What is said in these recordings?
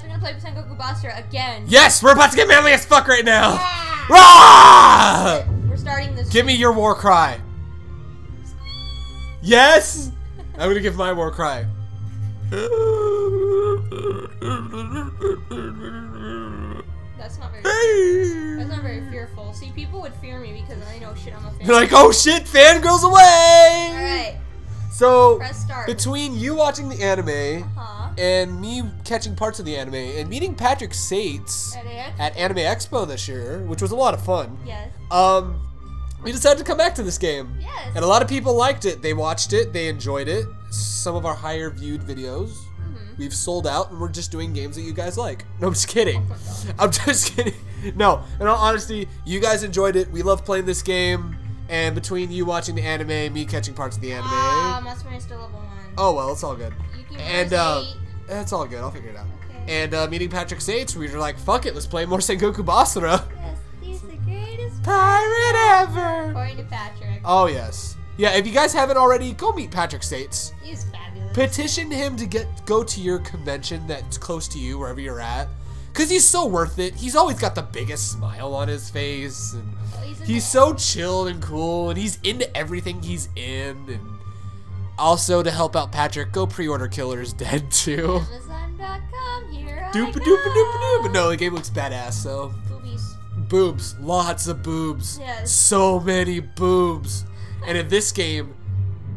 guys are gonna play Sengoku Basara again. Yes, we're about to get manly as fuck right now. Yeah. Rah! We're starting this. Give me your war cry. Yes. I'm gonna give my war cry. That's not very fearful. See, people would fear me because I know shit. I'm a fan. They're like, oh shit, fangirls away. All right. So press start. Between you watching the anime and me catching parts of the anime and meeting Patrick Seitz at Anime Expo this year, which was a lot of fun. Yes. We decided to come back to this game. Yes. And a lot of people liked it. They watched it. They enjoyed it. Some of our higher viewed videos. We've sold out, and we're just doing games that you guys like. No, I'm just kidding. Oh, I'm just kidding. No, in all honesty, you guys enjoyed it. We love playing this game, and between you watching the anime, me catching parts of the anime. Masamine's still level 1. Oh well, it's all good. And it's all good. I'll figure it out. Okay. And meeting Patrick Seitz, we were like, "Fuck it, let's play more Sengoku Basara." Yes, he's the greatest pirate ever. According to Patrick. Oh yes. Yeah, if you guys haven't already, go meet Patrick Seitz. He's fabulous. Petition him to go to your convention that's close to you, wherever you're at. Because he's so worth it. He's always got the biggest smile on his face. And he's so chilled and cool, and he's into everything he's in. And also, to help out Patrick, go pre-order Killers Dead, too. Amazon.com, here I go. But no, the game looks badass, so. Boobies. Boobs. Lots of boobs. Yes. So many boobs. And in this game,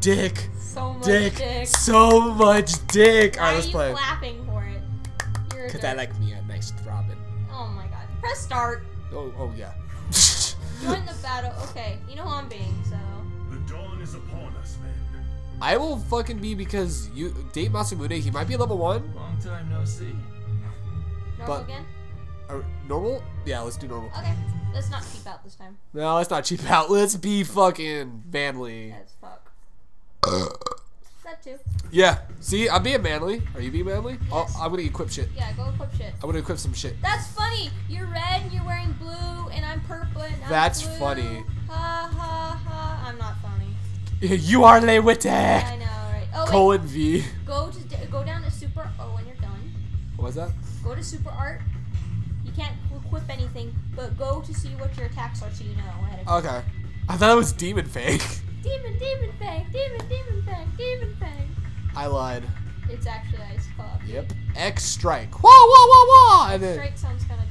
dick, so much dick, so much dick. All right, let's play. Why are you clapping for it? Because I like me a nice throbbing. Oh my god. Press start. Oh yeah. Join the battle. Okay, you know who I'm being, so. The dawn is upon us, man. I will fucking be because you, Date Masamune, he might be level 1. Long time no see. Normal again? Normal? Yeah, let's do normal. Okay. Let's not cheap out this time. No, let's not cheap out. Let's be fucking manly. As fuck. That too. Yeah. See, I'm being manly. Are you being manly? Yes. Oh, I'm gonna equip shit. Yeah, go equip shit. I'm gonna equip some shit. That's funny. You're red and you're wearing blue and I'm purple and I'm blue. Funny. Ha ha ha. I'm not funny. You are Le Witte. I know, right? Oh, Colin V. Go down to Super. Oh, when you're done. What was that? Go to Super Art. Can't equip anything, but go to see what your attacks are so you know ahead of time. Okay. I thought it was Demon Fang. Demon Fang. I lied. It's actually Ice Club. Yep. X Strike. Whoa, whoa, whoa, whoa! X Strike sounds kind of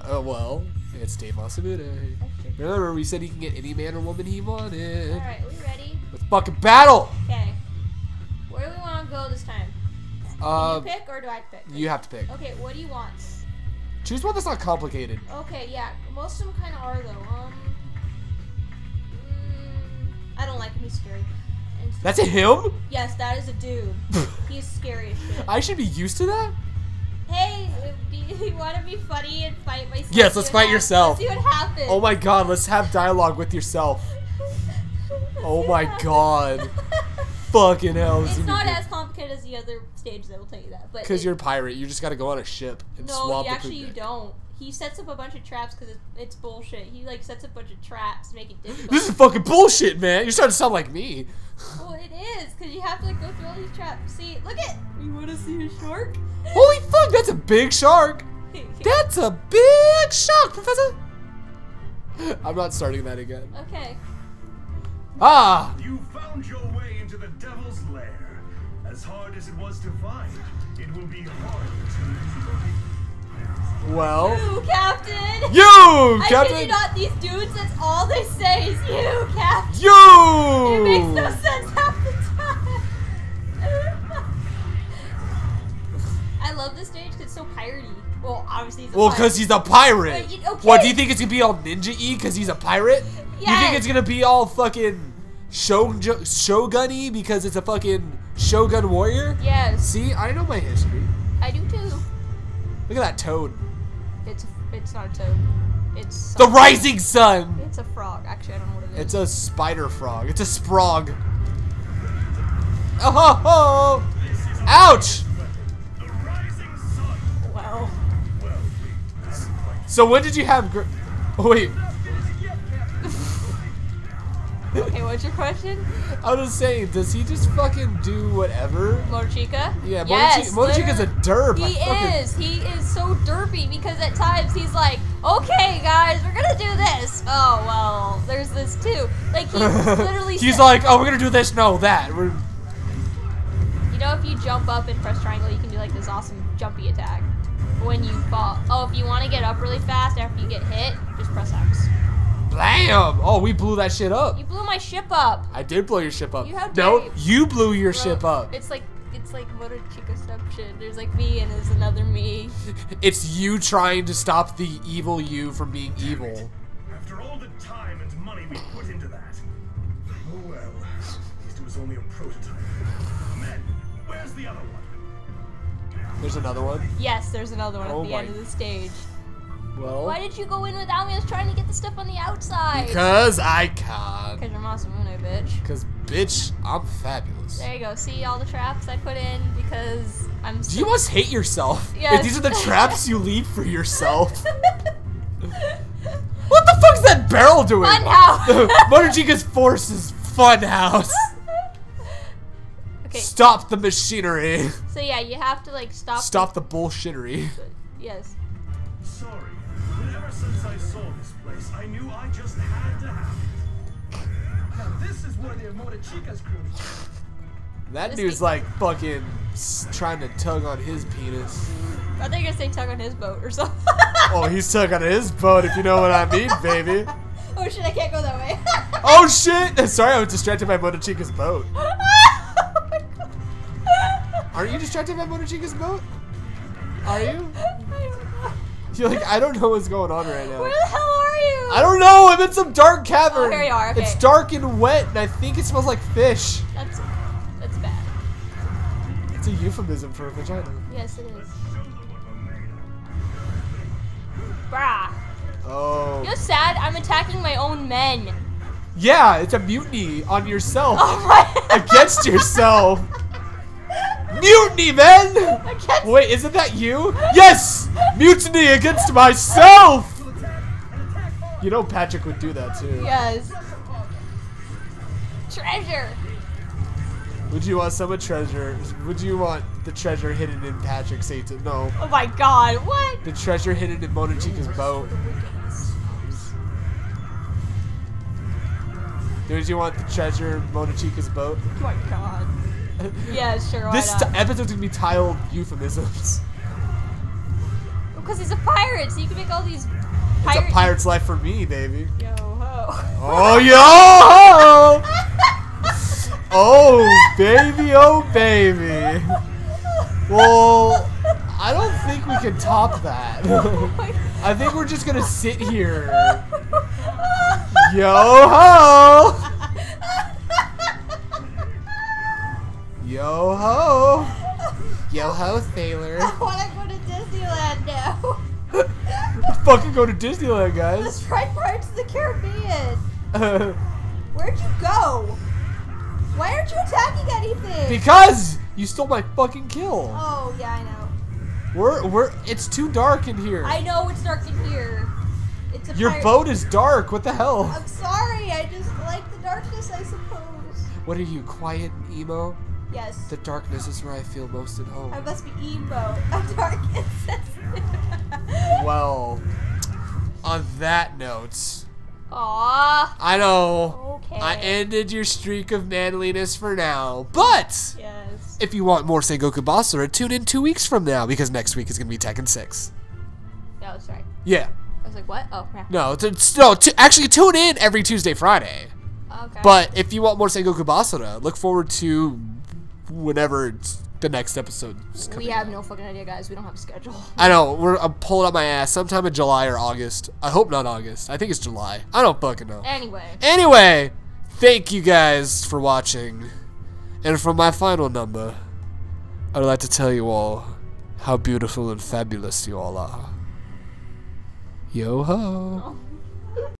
dirty. Well, it's Date Masamune. Remember, we said he can get any man or woman he wanted. Alright, we ready? Let's fucking battle! Okay. Where do we want to go this time? Do you pick or do I pick? You have to pick. Okay, what do you want? Choose one that's not complicated. Okay, yeah. Most of them kind of are, though. I don't like him. He's scary. That's a him? Yes, that is a dude. He's scary as shit. I should be used to that? Hey, do you want to be funny and fight myself? Yes, let's fight yourself. Let's see what happens. Oh my god, let's have dialogue with yourself. Oh my god. Fucking hell. It's not as complicated as the other stage, that will tell you that. Because you're a pirate, you just gotta go on a ship and swab the crew. No, actually you don't. He sets up a bunch of traps because it's bullshit. He like sets up a bunch of traps to make it difficult. This is fucking bullshit, man. You're starting to sound like me. Well, it is, because you have to like go through all these traps. See, look at. You want to see a shark? Holy fuck, that's a big shark. That's a big shark, Professor. I'm not starting that again. Okay. Ah! You found your way into the devil's lair. As hard as it was to find, it will be hard to... Well... You, Captain! You, Captain! I kid you not, these dudes, that's all they say is you, Captain! You! It makes no sense half the time! I love this stage because it's so piratey. Well, obviously he's a pirate. Well, because he's a pirate! Okay. What, do you think it's going to be all ninja-y because he's a pirate? Yes. You think it's gonna be all fucking shogun-y because it's a fucking shogun warrior? Yes. See, I know my history. I do too. Look at that toad. It's not a toad. It's something. The rising sun. It's a frog. Actually, I don't know what it is. It's a spider frog. It's a sprog. Oh ho ho! Ouch! The rising sun. Wow. So when did you have? Oh, wait. Okay, what'd your question? I was saying, does he just fucking do whatever? Motochika? Yeah, yes, Motochika's a derp. He is so derpy because at times he's like, okay guys, we're gonna do this. Oh, well, there's this too. Like, he literally he's like, oh, we're gonna do this, no, that. We're... You know, if you jump up and press triangle, you can do like this awesome jumpy attack when you fall. Oh, if you want to get up really fast after you get hit, just press X. Blam! Oh, we blew that shit up. You blew my ship up. I did blow your ship up. You blew your ship up. It's like Motochika stuff shit. There's like me and there's another me. It's you trying to stop the evil you from being evil. After all the time and money we put into that. Oh well, at least it was only a prototype. Men, where's the other one? There's another one? Yes, there's another one at the end of the stage. Well, why did you go in without me? I was trying to get the stuff on the outside. Because I can't. Because you're Masamune, bitch. Because, bitch, I'm fabulous. There you go. See all the traps I put in because I'm so... You must hate yourself. Yes. If these are the traps you leave for yourself. What the fuck's that barrel doing? Fun house. Motochika's force is fun house. Okay. Stop the machinery. So, yeah, you have to, like, stop... Stop the bullshittery. Yes. Sorry. Ever since I saw this place, I knew I just had to have it. Now this is where the Motochika's crew. That dude's like fucking trying to tug on his penis. I think I say tug on his boat or something. Oh, he's tug on his boat, if you know what I mean, baby. Oh shit, I can't go that way. Oh shit! Sorry, I was distracted by Motochika's boat. Oh my God. Aren't you distracted by Motochika's boat? Are you? You're like, I don't know what's going on right now. Where the hell are you? I don't know. I'm in some dark cavern. Oh, here you are. Okay. It's dark and wet, and I think it smells like fish. That's bad. It's a euphemism for a vagina. Yes, it is. Brah. Oh. You're sad. I'm attacking my own men. Yeah, it's a mutiny on yourself. Oh my. Against yourself. Mutiny, men! Wait, isn't that you? Yes! Mutiny against myself! You know Patrick would do that, too. Yes. Treasure! Would you want some of treasure? Would you want the treasure hidden in Patrick Seitz? No. Oh my God, what? The treasure hidden in Motochika's boat. Would you want the treasure in Motochika's boat? Oh my God. Yeah, sure. This episode's gonna be tiled euphemisms. Because he's a pirate, so you can make all these. It's a pirate's life for me, baby. Yo ho. Oh yo ho! Oh baby, oh baby. Well, I don't think we can top that. I think we're just gonna sit here. Yo ho! Yo ho! Yo ho, sailor. I wanna go to Disneyland now. Let's fucking go to Disneyland, guys. Let's try Pirates of the Caribbean. Where'd you go? Why aren't you attacking anything? Because you stole my fucking kill. Oh yeah, I know. It's too dark in here. I know it's dark in here. It's a Your boat is dark. What the hell? I'm sorry. I just like the darkness, I suppose. What are you, quiet and emo? Yes. The darkness is where I feel most at home. I must be emo. I'm dark and sensitive. Well, on that note. Aww. I know. Okay. I ended your streak of manliness for now. But yes. If you want more Sengoku Basara, tune in 2 weeks from now because next week is going to be Tekken 6. No, that's right. Yeah. I was like, what? Oh, crap. No, actually tune in every Tuesday, Friday. Okay. But if you want more Sengoku Basara, look forward to whenever the next episode is coming. We have no fucking idea, guys. We don't have a schedule. I know. I'm pulling up my ass sometime in July or August. I hope not August. I think it's July. I don't fucking know. Anyway, thank you guys for watching. And from my final number, I'd like to tell you all how beautiful and fabulous you all are. Yo ho. Oh.